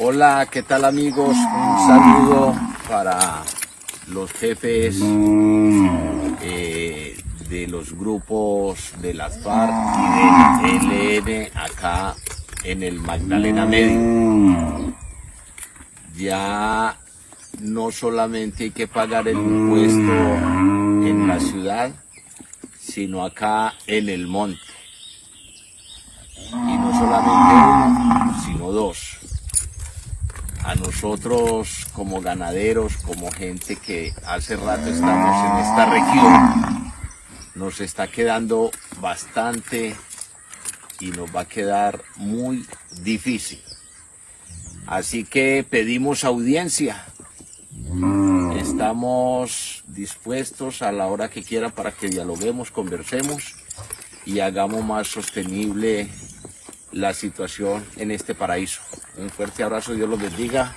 Hola, ¿qué tal amigos? Un saludo para los jefes de los grupos de las FARC y del ELN acá en el Magdalena Medio. Ya no solamente hay que pagar el impuesto en la ciudad, sino acá en el monte. Y no solamente uno, sino dos. A nosotros como ganaderos, como gente que hace rato estamos en esta región, nos está quedando bastante y nos va a quedar muy difícil. Así que pedimos audiencia. Estamos dispuestos a la hora que quieran para que dialoguemos, conversemos y hagamos más sostenible la situación en este paraíso. Un fuerte abrazo, Dios los bendiga.